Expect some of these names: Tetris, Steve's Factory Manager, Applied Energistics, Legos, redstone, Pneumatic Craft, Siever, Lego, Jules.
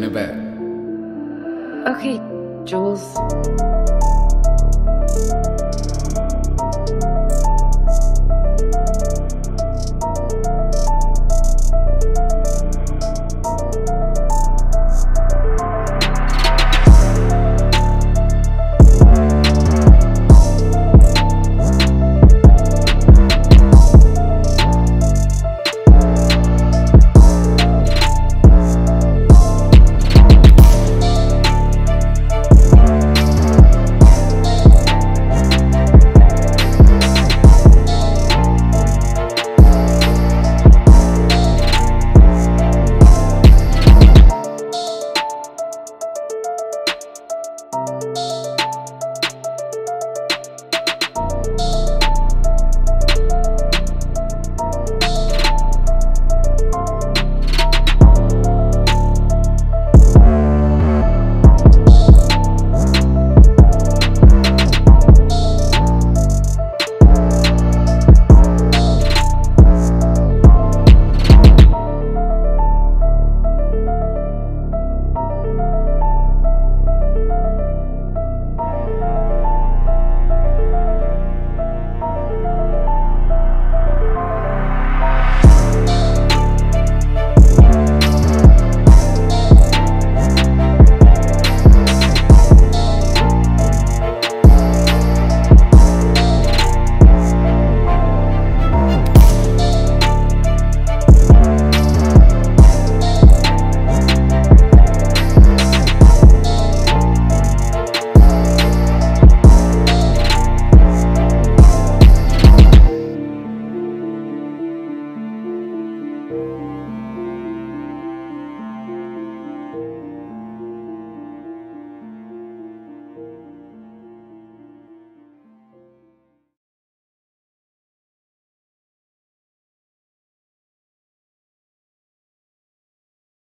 giving it back. Okay, Jules.